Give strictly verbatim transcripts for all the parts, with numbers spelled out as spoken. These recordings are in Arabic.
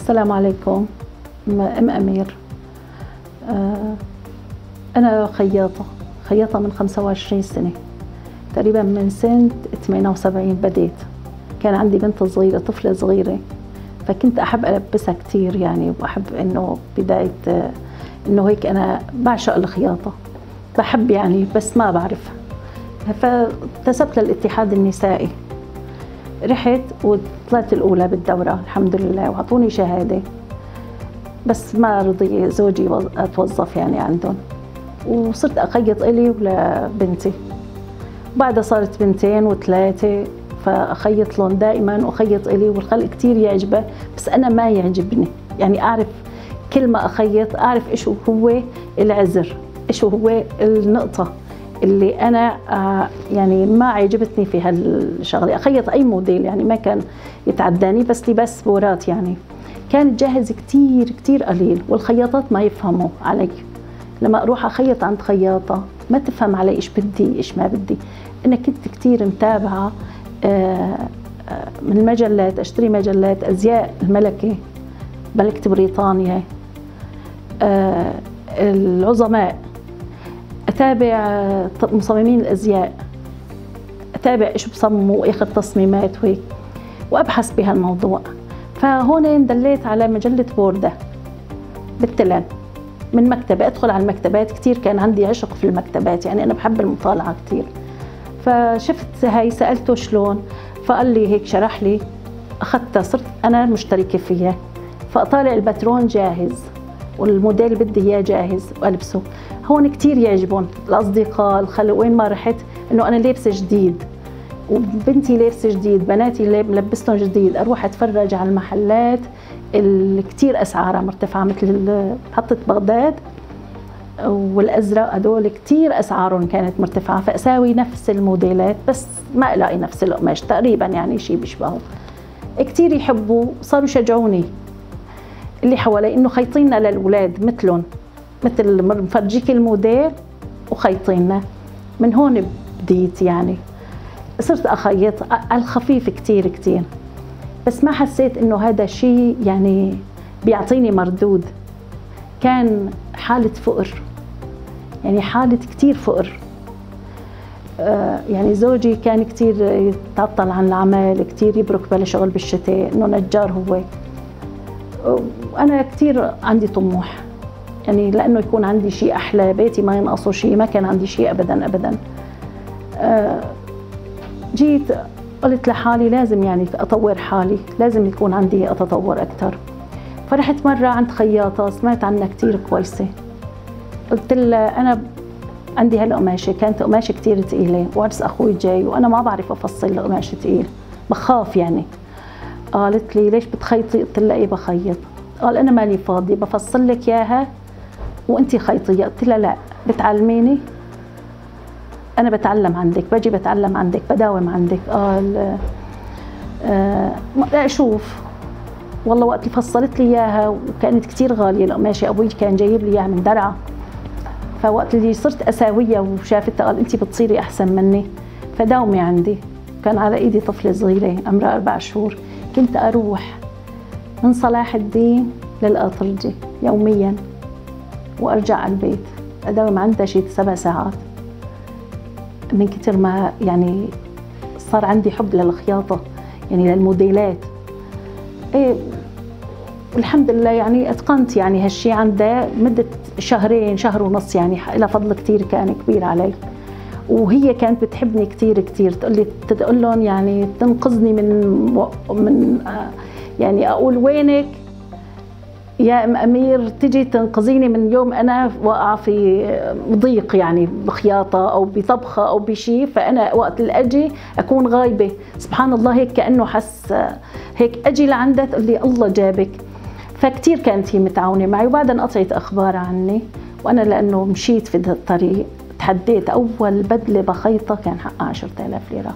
السلام عليكم. أم أمير، أنا خياطة خياطة من خمسة وعشرين سنة تقريباً، من سنة ثمانية وسبعين بديت. كان عندي بنت صغيرة، طفلة صغيرة، فكنت أحب ألبسها كتير يعني، وأحب إنه بداية إنه هيك أنا بعشق الخياطة، بحب يعني بس ما بعرف. فانتسبت للاتحاد النسائي، رحت وطلعت الأولى بالدورة الحمد لله، وعطوني شهادة، بس ما رضي زوجي أتوظف يعني عندهم، وصرت أخيط إلي ولبنتي. بعدها صارت بنتين وثلاثة، فأخيط لهم دائماً وأخيط إلي، والخلق كتير يعجبه بس أنا ما يعجبني يعني. أعرف كل ما أخيط أعرف إيش هو العذر، إيش هو النقطة اللي أنا يعني ما عجبتني في هالشغلة. أخيط أي موديل يعني، ما كان يتعداني، بس لبس بورات يعني كانت جاهز كتير كتير قليل، والخياطات ما يفهموا علي. لما أروح أخيط عند خياطة ما تفهم علي إيش بدي إيش ما بدي. أنا كنت كتير متابعة من المجلات، أشتري مجلات أزياء الملكة، ملكة بريطانيا، العظماء، أتابع مصممين الأزياء، أتابع إيش بصمموا وآخذ تصميمات وهيك، وأبحث بهالموضوع. فهون اندليت على مجلة بوردة بالتلان من مكتبة، أدخل على المكتبات كتير، كان عندي عشق في المكتبات يعني، أنا بحب المطالعة كتير. فشفت هاي، سألته شلون، فقال لي هيك، شرح لي، أخذتها صرت أنا مشتركة فيها. فأطالع الباترون جاهز والموديل بدي إياه جاهز وألبسه. هون كتير يعجبون الأصدقاء، الخلق، وين ما رحت إنه أنا لابسة جديد، وبنتي لابسة جديد، بناتي لبستهم جديد. أروح أتفرج على المحلات اللي كتير أسعارها مرتفعة، مثل محطة بغداد والأزرق، هدول كتير أسعارهم كانت مرتفعة. فأساوي نفس الموديلات بس ما ألاقي نفس القماش تقريبا يعني، شيء بيشبهه. كتير يحبوا، صاروا يشجعوني اللي حوالي إنه خيطينا للأولاد مثلهم، مثل مفرجيك الموديل وخيطينا. من هون بديت يعني، صرت أخيط الخفيف كتير كتير، بس ما حسيت إنه هذا شيء يعني بيعطيني مردود. كان حالة فقر يعني، حالة كتير فقر يعني. زوجي كان كتير يتعطل عن العمل، كتير يبرك بلا شغل بالشتاء، إنه نجار هو. وأنا كتير عندي طموح يعني، لأنه يكون عندي شيء أحلى، بيتي ما ينقصه شيء، ما كان عندي شيء أبداً أبداً. جيت قلت لحالي لازم يعني أطور حالي، لازم يكون عندي أتطور أكثر. فرحت مرة عند خياطة سمعت عنها كتير كويسة، قلت لها أنا عندي هالقماشة. كانت قماشة كتير ثقيلة، وعرس أخوي جاي، وأنا ما بعرف أفصل القماشة ثقيل، بخاف يعني. قالت لي ليش بتخيطي؟ قلت لها إيه بخيط. قال أنا مالي فاضي، بفصل لك إياها وأنت خيطية. قلت لها لا، بتعلميني؟ أنا بتعلم عندك، بجي بتعلم عندك، بداوم عندك. قال آه لا أشوف والله. وقت اللي فصلت لي إياها، وكانت كتير غالية القماشة، أبوي كان جايب لي إياها من درعا. فوقت اللي صرت أساوية وشافتها قال أنت بتصيري أحسن مني، فداومي عندي. كان على إيدي طفلة صغيرة عمرها أربع شهور، كنت أروح من صلاح الدين للأطرجي يومياً، وأرجع على البيت أداوم عندها شي سبع ساعات. من كتر ما يعني صار عندي حب للخياطة يعني، للموديلات إيه. والحمد لله يعني أتقنت يعني هالشي عندها مدة شهرين، شهر ونص يعني، لها فضل كتير كان كبير علي. وهي كانت بتحبني كتير كتير، تقول لي تقول لهم يعني تنقذني من من يعني، أقول وينك يا أم أمير، تجي تنقذيني من يوم أنا واقعة في ضيق يعني، بخياطة أو بطبخة أو بشي. فأنا وقت اللي أجي أكون غايبة، سبحان الله هيك كأنه حس هيك، أجي لعندها تقول لي الله جابك. فكتير كانت هي متعاونة معي. وبعدين قطعت أخبار عني، وأنا لأنه مشيت في الطريق تحديت. أول بدلة بخيطة كان حقها عشرة آلاف ليرة.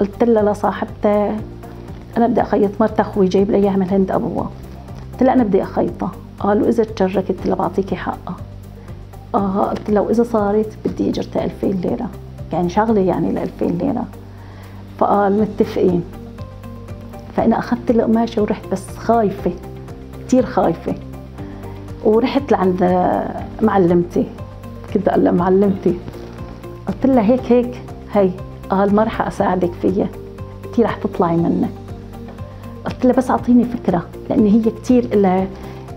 قلت لها لصاحبتها أنا بدي أخيط، مرت أخوي جايب لي إياها من الهند أبوها، قلت لها أنا بدي أخيطها. قالوا إذا تشركت، قلت لها بعطيكي حقها. آه قلت لو إذا صارت بدي أجرتها ألفين ليرة، يعني شغلة يعني ل ألفين ليرة. فقال متفقين. فأنا أخذت القماشة ورحت، بس خايفة كتير خايفة، ورحت لعند معلمتي، كنت أقول لمعلمتي قلت لها هيك هيك هي. قال ما رح أساعدك فيها، أنتِ رح تطلعي منها. قلت لها بس أعطيني فكرة، لأن هي كتير إلها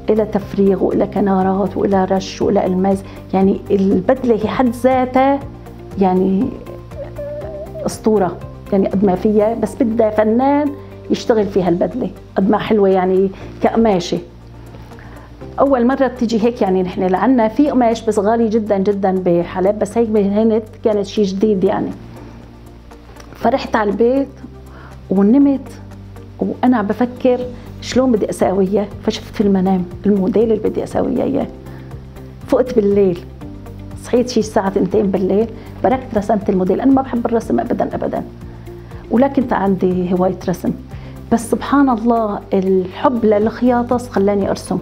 إلها تفريغ وإلها كنارات وإلها رش وإلها ألماس، يعني البدلة هي حد ذاتها يعني أسطورة، يعني قد ما فيها، بس بدها فنان يشتغل فيها البدلة قد ما حلوة يعني كقماشة. أول مرة بتيجي هيك، يعني نحن لعنا في قماش بس غالي جدا جدا بحلب، بس هيك بهنت كانت شيء جديد يعني. فرحت على البيت ونمت وأنا عم بفكر شلون بدي أساويها، فشفت في المنام الموديل اللي بدي أساويها إياه. فقت بالليل، صحيت شي الساعة اثنتين بالليل، بركت رسمت الموديل. أنا ما بحب الرسم أبدا أبدا، ولا كنت عندي هواية رسم، بس سبحان الله الحب للخياطة خلاني أرسم.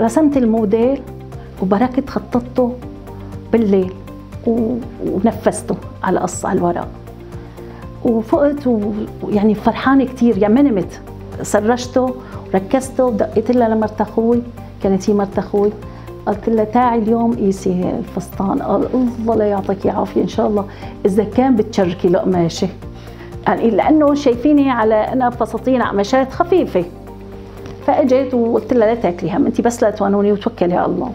رسمت الموديل وبركت، خططته بالليل ونفذته على قص على الورق. وفقت ويعني فرحانه كثير، يعني ما نمت، سرشته وركزته ودقيت لها لمرت اخوي، كانت هي مرت اخوي، قلت لها تعي اليوم قيسي الفستان. قال الله لا يعطيك عافيه ان شاء الله اذا كان بتشركي لقماشه، يعني لانه شايفيني على انا فساتين قماشات خفيفه. فاجت وقلت لها لا تاكلي هم، انت بس لا توانوني وتوكلي على الله.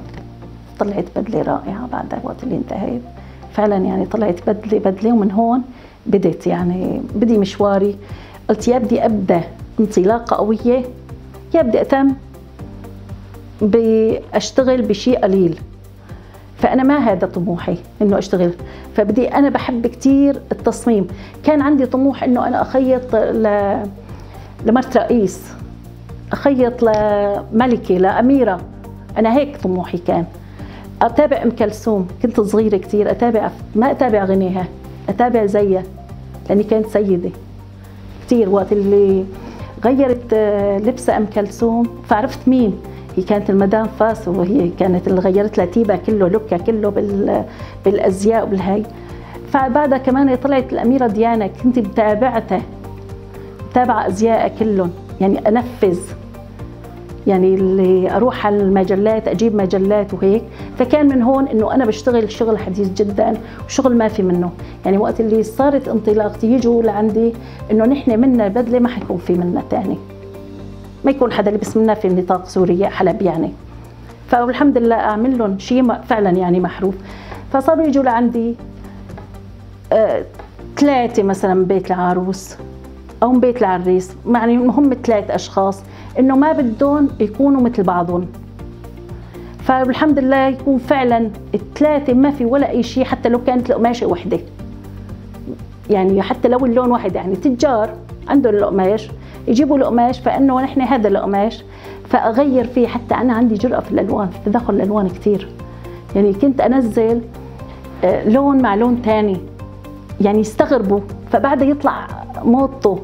طلعت بدله رائعه بعد الوقت اللي انتهيت، فعلا يعني طلعت بدله بدله. ومن هون بديت يعني بدي مشواري، قلت يا بدي ابدا انطلاقه قويه، يا بدي اتم باشتغل بشيء قليل. فانا ما هذا طموحي انه اشتغل، فبدي انا بحب كثير التصميم. كان عندي طموح انه انا اخيط ل لمرت رئيس، اخيط لملكه، لاميره، انا هيك طموحي كان. اتابع ام كلثوم، كنت صغيره كثير اتابع، ما اتابع غنيها، اتابع زيها، لاني كانت سيده كثير. وقت اللي غيرت لبسها ام كلثوم فعرفت مين هي، كانت المدام فاس، وهي كانت اللي غيرت لها تيبها كله، لوكها كله بال بالازياء وبالهي. فبعدها كمان طلعت الاميره ديانا، كنت متابعتها، متابعه ازيائها كلهم، يعني انفذ، يعني اللي اروح على المجلات اجيب مجلات وهيك. فكان من هون انه انا بشتغل شغل حديث جدا وشغل ما في منه، يعني وقت اللي صارت انطلاقتي يجوا لعندي انه نحن منا بدله ما حيكون في منا ثاني، ما يكون حدا لبس منا في نطاق سوريا حلب يعني. فالحمد لله اعمل لهم شيء فعلا يعني محروف. فصاروا يجوا لعندي ثلاثه آه مثلا من بيت العروس او من بيت العريس، يعني هم ثلاث اشخاص، انه ما بدهم يكونوا مثل بعضهم. فالحمد لله يكون فعلا الثلاثه ما في ولا اي شيء، حتى لو كانت القماشه وحده، يعني حتى لو اللون واحد. يعني تجار عندهم القماش يجيبوا القماش، فانه نحن هذا القماش فاغير فيه. حتى انا عندي جرأه في الالوان، في تداخل الالوان كثير، يعني كنت انزل لون مع لون ثاني يعني يستغربوا، فبعدها يطلع موضته.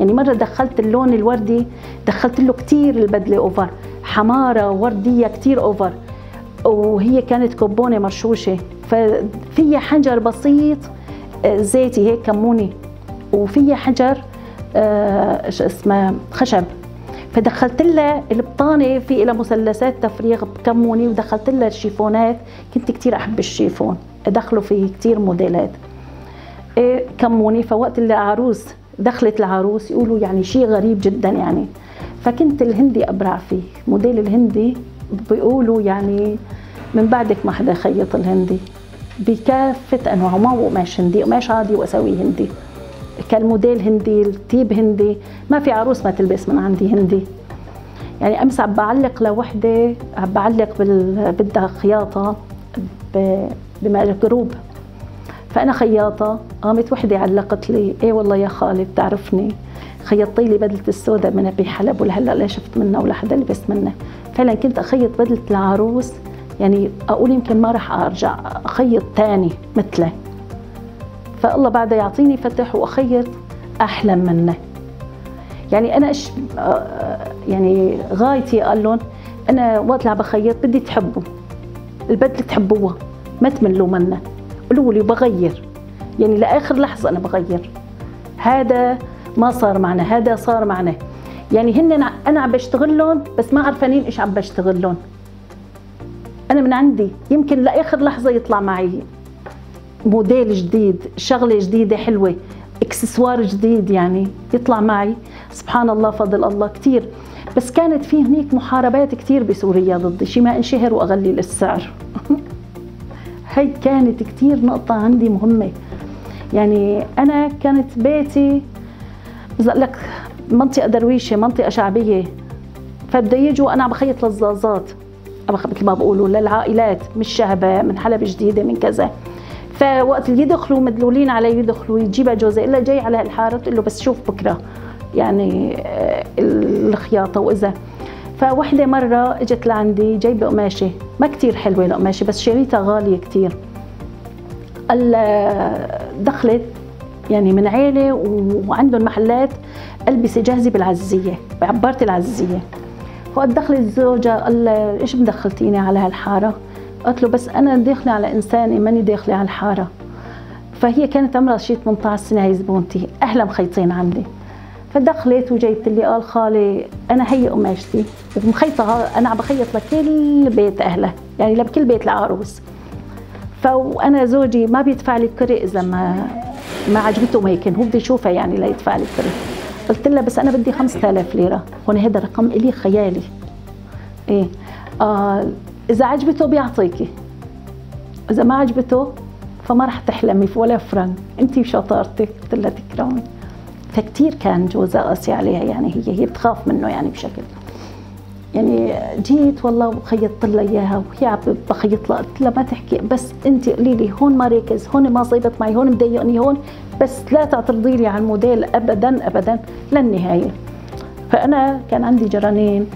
يعني مرة دخلت اللون الوردي، دخلت له كتير البدلة أوفر، حمارة وردية كتير أوفر، وهي كانت كوبونة مرشوشة، ففيها حجر بسيط زيتي هيك كموني، وفيها حجر آه شو اسمه خشب. فدخلت لها البطانة في لها مثلثات تفريغ كموني، ودخلت لها الشيفونات، كنت كتير أحب الشيفون، أدخله فيه كتير موديلات إيه كموني. فوقت العروس دخلت العروس يقولوا يعني شيء غريب جدا يعني، فكنت الهندي ابرع فيه، موديل الهندي بيقولوا يعني من بعدك ما حدا يخيط الهندي بكافه انواعه، ما هو قماش هندي، قماش عادي واسويه هندي، كالموديل هندي، التيب هندي، ما في عروس ما تلبس من عندي هندي. يعني امس عم بعلق لوحده، عم بعلق بال... بدها خياطه ب... بجروب، فأنا خياطة، قامت وحدة علقت لي إيه والله يا خالد بتعرفني خيطتي لي بدلة السوداء من بحلب، ولهلا لا شفت منها ولا حدا لبس منها. فعلا كنت أخيط بدلة العروس، يعني أقول يمكن ما رح أرجع أخيط تاني مثله، فالله بعدها يعطيني فتح وأخيط أحلى منه. يعني أنا يعني غايتي قال لهم انا وقت اللي عم بخيط بدي تحبوا البدله تحبوها ما تملوا منها، قولوا لي بغير، يعني لاخر لحظه انا بغير. هذا ما صار معنا، هذا صار معنا، يعني هن انا عم بشتغل لهم بس ما عرفانين ايش عم بشتغل لهم. انا من عندي يمكن لاخر لحظه يطلع معي موديل جديد، شغله جديده حلوه، اكسسوار جديد، يعني يطلع معي سبحان الله فضل الله كثير. بس كانت في هنيك محاربات كثير بسوريا ضدي، شي ما انشهر واغلل السعر. هي كانت كثير نقطه عندي مهمه، يعني انا كانت بيتي بزق لك منطقه درويشه، منطقه شعبيه، فبدا يجوا انا عم بخيط للزازات مثل ما بقولوا للعائلات، مش شهباء، من حلب جديده، من كذا. فوقت اللي يدخلوا مدلولين علي، يدخلوا يجيبها جوزي الا جاي على الحاره تقول له بس شوف بكره يعني الخياطه واذا. فوحده مره اجت لعندي جايبه قماشه ما كثير حلوه، القماشه بس شريتها غاليه كثير. قال دخلت يعني من عيله وعندهم محلات البسه جاهزه بالعزيه، بعباره العزيه. فوقت دخلت الزوجه قال ايش مدخلتيني على هالحاره؟ قلت له بس انا داخله على انساني، ماني داخله على الحاره. فهي كانت عمرها شي ثمانية عشر سنه، هي زبونتي، اهلا مخيطين عندي. فدخلت وجايبت لي، قال خالي انا هي قماشتي ومخيطه، انا عم بخيط لكل بيت اهله، يعني لكل بيت العروس. فانا زوجي ما بيدفع لي كري اذا ما ما عجبته، ما هيك هو بده يشوفها يعني لا يدفع لي كري. قلت لها بس انا بدي خمسة آلاف ليره، هون هذا رقم الي خيالي. ايه آه اذا عجبته بيعطيكي، اذا ما عجبته فما رح تحلمي ولا فرنك، انت وشطارتك. قلت لها تكرمي. فكتير كان جوزها قاسي عليها، يعني هي هي بتخاف منه يعني بشكل. يعني جيت والله وخيطت لها اياها وهي بخيط لها، قلت لها ما تحكي بس انت قولي لي هون ما ركز، هون ما صيبت معي، هون مضايقني، هون بس لا تعترضي لي على الموديل ابدا ابدا للنهايه. فانا كان عندي جيرانين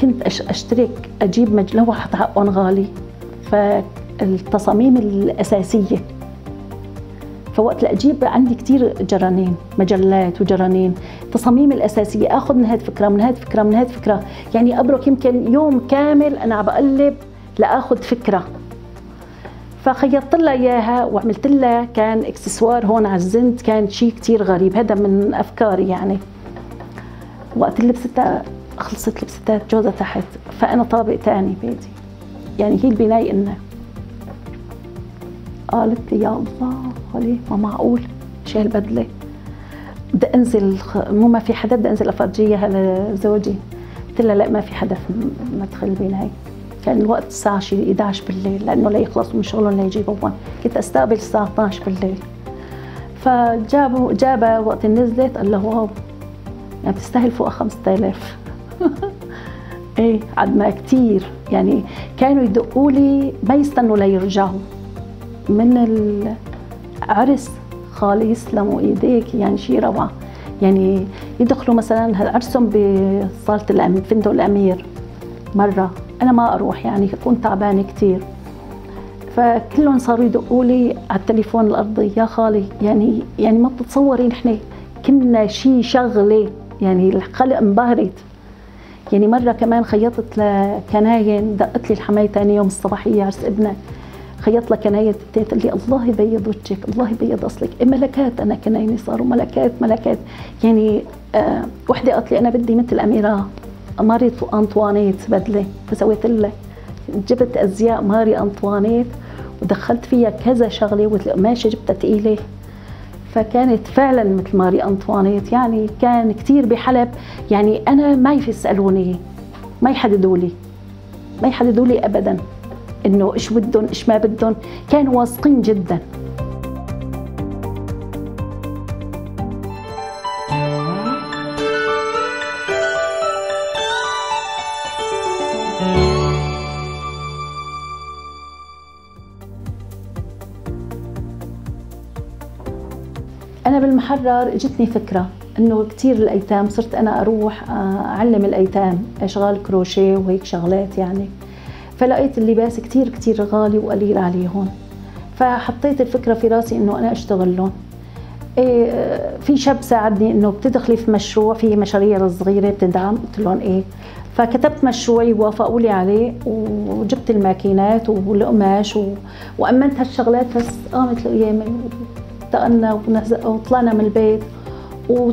كنت اشترك اجيب مجلوحة حقهم غالي، فالتصاميم الاساسيه. فوقت لاجيب عندي كثير جرانين، مجلات وجرانين، تصاميم الاساسيه، اخذ من هاد فكره من هاد فكره من هاد فكره، يعني ابرك يمكن يوم كامل انا عم بقلب لاخذ فكره. فخيطت لها اياها وعملت لها كان اكسسوار هون على الزند، كان شيء كثير غريب، هذا من افكاري يعني. وقت لبستها خلصت لبستها جوزها تحت، فانا طابق ثاني بيدي، يعني هي البنايه انه قالت لي يا الله خالي ما معقول شو هالبدله، بدي انزل مو ما في حدا، بدي انزل افرجيها لزوجي. قلت لها لا ما في حدا في مدخل البنايه، كان الوقت الساعه شي إحدى عشر بالليل، لانه لا يخلصوا من شغلهم لا يجيبوهم، كنت استقبل الساعه اثني عشر بالليل. فجابوا جابها وقت نزلت قال له واو يعني بتستاهل فوق خمسة آلاف. ايه عدنا كثير، يعني كانوا يدقوا لي ما يستنوا ليرجعوا من العرس. خالي يسلموا ايديك، يعني شيء روعه، يعني يدخلوا مثلا عرسهم بصاله فندق الامير. مره انا ما اروح يعني كنت تعبانه كثير، فكلهم صاروا يدقوا لي على التليفون الارضي يا خالي، يعني يعني ما بتتصوري نحن كنا شيء شغله، يعني الخلق انبهرت. يعني مره كمان خيطت لكناين، دقت لي الحمايه ثاني يوم الصباحيه عرس ابنها، خيط لها كناية تبتدي تقول لي الله يبيض وجهك، الله يبيض اصلك، إيه ملكات، انا كنايني صاروا ملكات ملكات. يعني آه وحده قالت لي انا بدي مثل اميره ماري انطوانيت بدله، فسويت لها جبت ازياء ماري انطوانيت ودخلت فيها كذا شغله، والقماشه جبتها ثقيله فكانت فعلا مثل ماري انطوانيت. يعني كان كثير بحلب، يعني انا ما يسالوني، ما يحددوا لي ما يحددوا لي ابدا انه ايش بدهم ايش ما بدهم، كانوا واثقين جدا. انا بالمحرر اجتني فكره انه كثير الايتام، صرت انا اروح اعلم الايتام اشغال كروشيه وهيك شغلات يعني، فلقيت اللباس كتير كتير غالي وقليل عليهم، فحطيت الفكرة في راسي إنه أنا أشتغل لهم. إيه في شاب ساعدني انه بتدخلي في مشروع، في مشاريع صغيره بتدعم، قلت لهم ايه، فكتبت مشروعي ووافقوا لي عليه، وجبت الماكينات والقماش و... وامنت هالشغلات. بس قامت الايام انتقلنا وطلعنا من البيت و...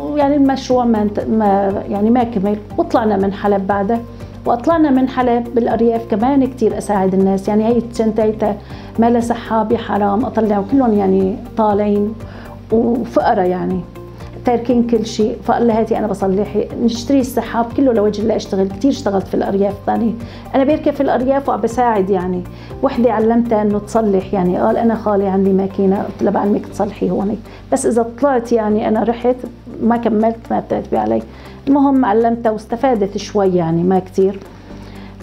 ويعني المشروع ما, انت... ما يعني ما كمل، وطلعنا من حلب بعدها، وطلعنا من حلب بالارياف كمان كثير اساعد الناس، يعني هي التشنتايتا مالها صحابي حرام اطلع، كلهم يعني طالعين وفقرة يعني تاركين كل شيء، فقال هاتي انا بصلحي، نشتري السحاب كله لوجه الله اشتغل، كثير اشتغلت في الارياف ثاني، انا بركب في الارياف وبساعد يعني، وحده علمتها انه تصلح يعني، قال انا خالي عندي ماكينه، قلت لها بعلمك تصلحي هون، بس اذا طلعت يعني انا رحت ما كملت ما بتعتبي علي، المهم علمتها واستفادت شوي يعني ما كثير.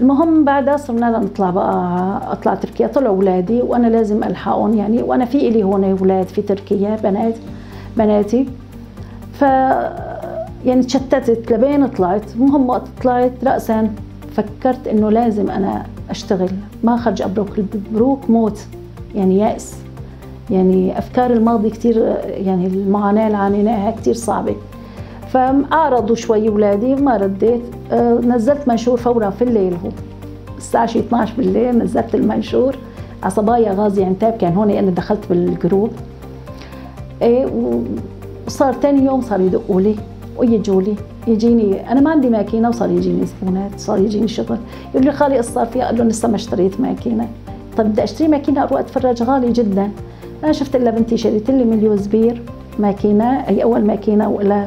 المهم بعدها صرنا نطلع بقى، اطلع تركيا، طلعوا اولادي وانا لازم الحقهم يعني، وانا في لي هون اولاد في تركيا، بنات بناتي، ف يعني تشتتت لبين طلعت. المهم وقت طلعت راسا فكرت انه لازم انا اشتغل، ما اخرج ابروك البروك موت يعني، يأس يعني، افكار الماضي كثير يعني، المعاناه اللي عانيناها كثير صعبه. فاعرضوا شوي اولادي ما رديت، أه نزلت منشور فورا في الليل، هو الساعه شي اثنعش بالليل نزلت المنشور على صبايا غازي عنتاب، كان هون انا دخلت بالجروب ايه، وصار ثاني يوم صار يدقوا لي ويجوا لي، يجيني انا ما عندي ماكينه، وصار يجيني زبونات، صار يجيني شغل يقول لي خالي ايش صار فيها؟ اقول لهم لسه ما اشتريت ماكينه. طيب بدي اشتري ماكينه اروح اتفرج، غالي جدا. انا شفت الا بنتي شريت لي من اليوزبير ماكينه، هي اول ماكينه ولا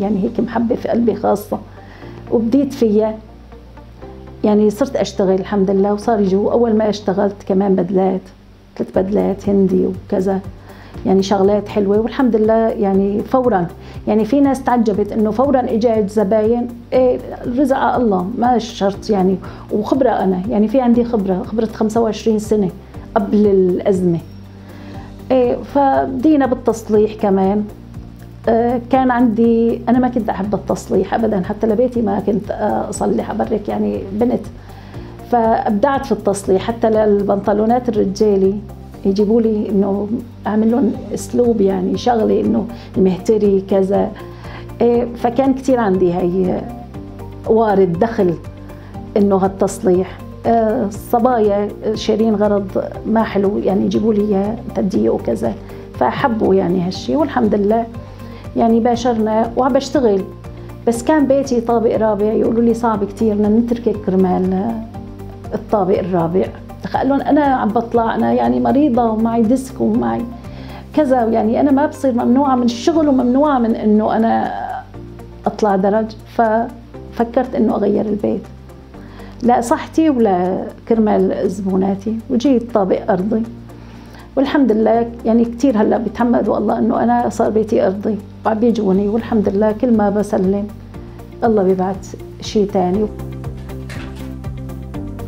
يعني هيك محبه في قلبي خاصه، وبديت فيها يعني، صرت اشتغل الحمد لله. وصار يجوا، اول ما اشتغلت كمان بدلات، ثلاث بدلات هندي وكذا يعني، شغلات حلوه والحمد لله يعني. فورا يعني في ناس تعجبت انه فورا اجت زباين، ايه الرزق على الله ما شرط يعني، وخبره انا يعني في عندي خبره خبره خمسة وعشرين سنه قبل الازمه ايه، فبدينا بالتصليح كمان. كان عندي انا ما كنت احب التصليح ابدا، حتى لبيتي ما كنت اصلح ابرك يعني بنت، فابدعت في التصليح حتى للبنطلونات الرجالي، يجيبوا لي انه اعمل لهم اسلوب يعني شغله انه المهتري كذا، فكان كثير عندي هي وارد دخل انه هالتصليح. الصبايا شارين غرض ما حلو يعني، يجيبوا لي اياه تضييق وكذا، فحبوا يعني هالشيء والحمد لله يعني باشرنا. وعم بشتغل بس كان بيتي طابق رابع، يقولوا لي صعب كثير بدنا نتركك كرمال الطابق الرابع، قال لهم انا عم بطلع، انا يعني مريضه ومعي ديسك ومعي كذا يعني، انا ما بصير، ممنوعه من الشغل وممنوعه من انه انا اطلع درج. ففكرت انه اغير البيت لا صحتي ولا كرمال زبوناتي، وجيت طابق ارضي والحمد لله يعني. كثير هلا بيتحمدوا الله انه انا صار بيتي ارضي، وعم بيجوني والحمد لله كل ما بسلم الله بيبعت شيء ثاني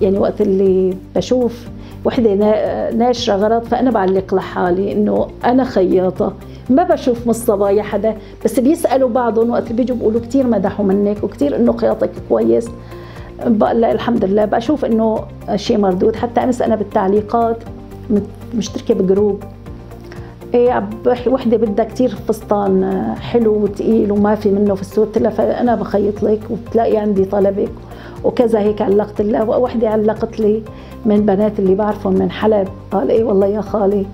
يعني. وقت اللي بشوف وحده ناشره غرض فانا بعلق لحالي انه انا خياطه، ما بشوف من الصبايا حدا، بس بيسالوا بعضهم وقت اللي بيجوا بيقولوا كثير مدحوا منك وكثير انه خياطك كويس، بقول الحمد لله بشوف انه شيء مردود. حتى امس انا بالتعليقات مشتركه بجروب ايه، وحده بدها كثير فستان حلو وثقيل وما في منه في السوق، قلت لها فانا بخيط لك وبتلاقي عندي طلبك وكذا، هيك علقت لها. وحده علقت لي من بنات اللي بعرفهم من حلب، قال ايه والله يا خالي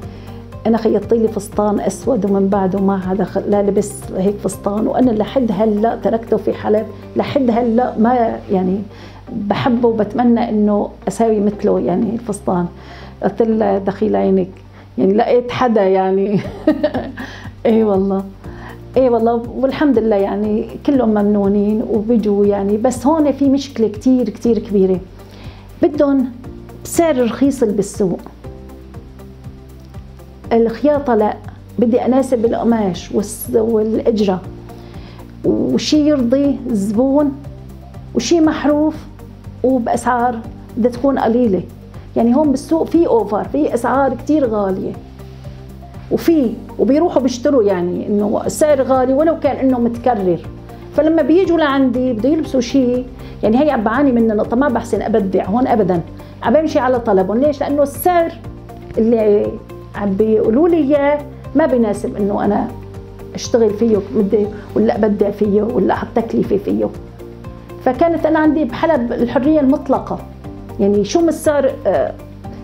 انا خيطت لي فستان اسود ومن بعده ما حدا لا لبس هيك فستان، وانا لحد هلا تركته في حلب، لحد هلا ما يعني بحبه وبتمنى انه اساوي مثله يعني الفستان. قلت لها دخيل عينك يعني لقيت حدا يعني اي والله اي والله والحمد لله يعني كلهم ممنونين وبيجوا يعني. بس هون في مشكله كثير كثير كبيره، بدهم بسعر رخيص اللي بالسوق، الخياطه لا بدي اناسب القماش والاجره وشي يرضي الزبون وشي محروف وباسعار بدها تكون قليله يعني. هون بالسوق في اوفر، في اسعار كثير غاليه وفي وبيروحوا بيشتروا يعني انه السعر غالي ولو كان انه متكرر، فلما بيجوا لعندي بده يلبسوا شيء يعني، هي عم بعاني من نقطه ما بحسن ابدع هون ابدا، عم بمشي على طلبهم. ليش؟ لانه السعر اللي عم بيقولوا لي اياه ما بيناسب انه انا اشتغل فيه بدي ولا ابدع فيه ولا احط تكلفه فيه. فكانت انا عندي بحلب الحريه المطلقه، يعني شو مسار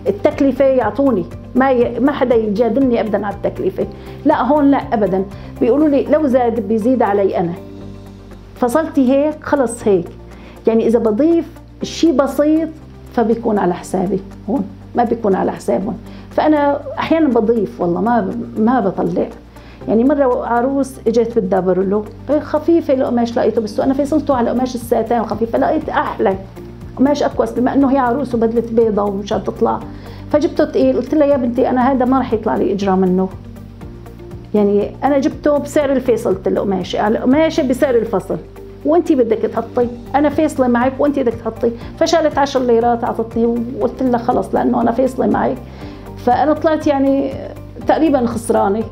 التكلفه يعطوني، ما ما حدا يجادلني ابدا على التكلفه، لا هون لا ابدا، بيقولوا لي لو زاد بيزيد علي انا. فصلتي هيك خلص هيك، يعني اذا بضيف شيء بسيط فبيكون على حسابي هون، ما بيكون على حسابهم. فانا احيانا بضيف والله ما ما بطلع. يعني مره عروس اجت بدها برلو خفيفه القماش لقيته بالسوق، انا فصلته على قماش الساتان خفيفه، لقيت احلى قماش اكوس بما انه هي عروس وبدله بيضه ومش هتطلع، فجبته ثقيل. قلت لها يا بنتي انا هذا ما راح يطلع لي اجره منه، يعني انا جبته بسعر الفيصل، قلت له قماشه على قماشه بسعر الفصل، وانت بدك تحطي، انا فاصله معك وانت بدك تحطي. فشالت عشر ليرات اعطتني وقلت لها خلص لانه انا فاصله معك. فانا طلعت يعني تقريبا خسرانه،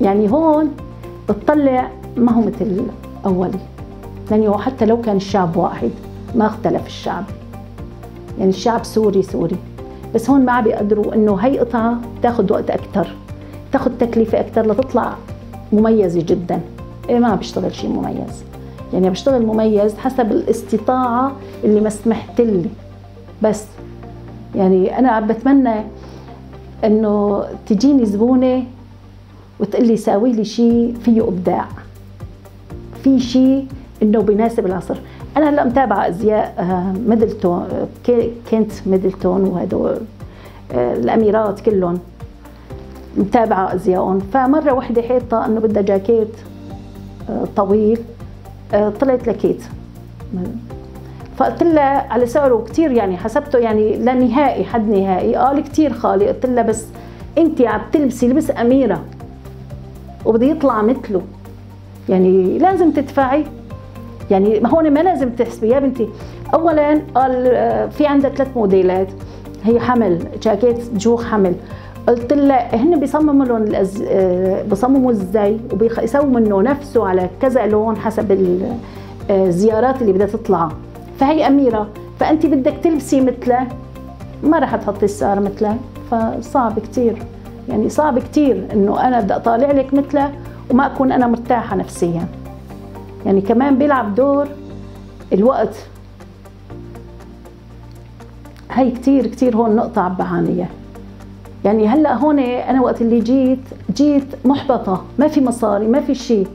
يعني هون بتطلع ما هو مثل اولي، لانه حتى لو كان الشعب واحد ما اختلف الشعب، يعني الشعب سوري سوري، بس هون ما عم بيقدروا انه هي قطعه بتاخذ وقت اكثر، تاخذ تكلفه اكثر لتطلع مميزه جدا. ايه ما عم بيشتغل شيء مميز، يعني بشتغل مميز حسب الاستطاعه اللي مسمحت لي. بس يعني انا عم بتمنى انه تجيني زبونه وتقول لي ساوي لي شيء فيه ابداع، في شيء انه بيناسب العصر. انا هلا متابعه ازياء ميدلتون، كينت ميدلتون وهدول الاميرات كلهم متابعه ازيائهم. فمره وحده حاطه انه بدها جاكيت طويل، طلعت لكيت، فقلت لها على سعره كثير، يعني حسبته يعني لا نهائي حد نهائي، قال كثير خالي. قلت لها بس انت عم تلبسي لبس اميره وبده يطلع مثله، يعني لازم تدفعي، يعني هون ما لازم تحسبي يا بنتي. اولا قال في عندها ثلاث موديلات، هي حمل جاكيت جوخ حمل، قلت لها هن بيصمموا لهم الأز... بيصمموا الزي وبيسووا منه نفسه على كذا لون حسب الزيارات اللي بدها تطلع. فهي اميره، فانت بدك تلبسي مثله، ما راح تحطي السعر مثله، فصعب كثير، يعني صعب كثير انه انا بدي اطالع لك مثله وما اكون انا مرتاحه نفسيا. يعني كمان بيلعب دور الوقت، هي كثير كثير هون نقطه عم بعانيها. يعني هلا هون انا وقت اللي جيت جيت محبطه، ما في مصاري ما في شيء،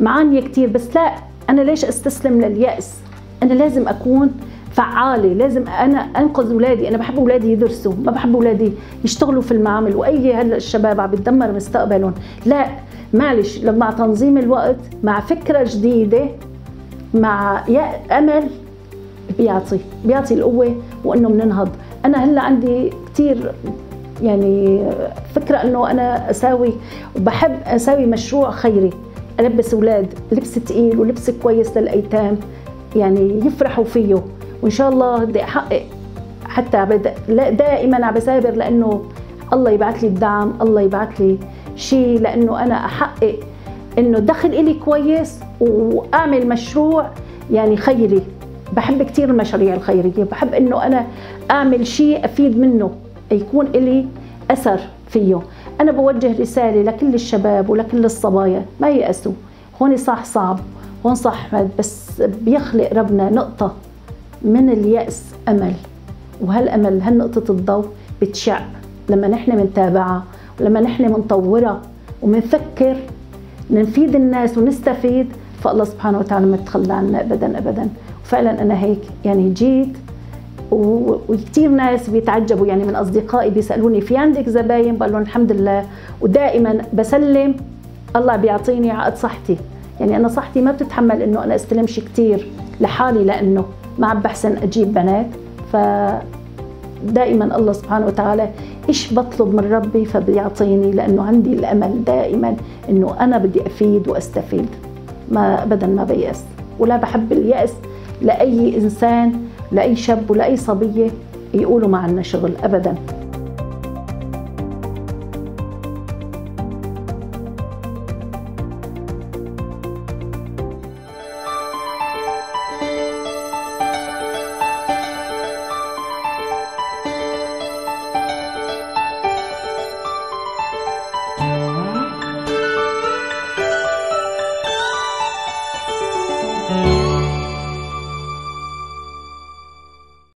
معانيه كثير، بس لا انا ليش استسلم للياس، انا لازم اكون فعاله، لازم انا انقذ اولادي، انا بحب اولادي يدرسوا، ما بحب اولادي يشتغلوا في المعامل، واي هلا الشباب عم بتدمر مستقبلهم. لا معلش، مع تنظيم الوقت مع فكره جديده مع امل بيعطي بيعطي القوه وانه بننهض. انا هلا عندي كثير يعني فكرة انه انا اساوي، وبحب اساوي مشروع خيري، البس اولاد لبس ثقيل ولبس كويس للايتام، يعني يفرحوا فيه، وان شاء الله بدي احقق. حتى دائما عم بسابر لانه الله يبعث لي الدعم، الله يبعث لي شيء لانه انا احقق انه دخل الي كويس واعمل مشروع يعني خيري. بحب كثير المشاريع الخيرية، بحب انه انا اعمل شيء افيد منه، يكون إلي أثر فيه. أنا بوجه رسالة لكل الشباب ولكل الصبايا ما يأسوا، هون صح صعب، هون صح بس بيخلق ربنا نقطة من اليأس أمل، وهالأمل هالنقطة الضوء بتشع لما نحن منتابعها ولما نحن منطورها ومنفكر نفيد الناس ونستفيد، فالله سبحانه وتعالى ما يتخلى عنا أبدا أبدا. وفعلا أنا هيك يعني جيت، وكثير ناس بيتعجبوا يعني من اصدقائي بيسالوني في عندك زباين؟ بقول لهم الحمد لله، ودائما بسلم الله بيعطيني عقد صحتي، يعني انا صحتي ما بتتحمل انه انا استلم شيء كثير لحالي، لانه ما عم بحسن اجيب بنات. فدائما الله سبحانه وتعالى ايش بطلب من ربي فبيعطيني، لانه عندي الامل دائما انه انا بدي افيد واستفيد، ما ابدا ما بيأس، ولا بحب اليأس لاي انسان لأي شاب ولا أي صبية يقولوا ما عنا شغل أبداً.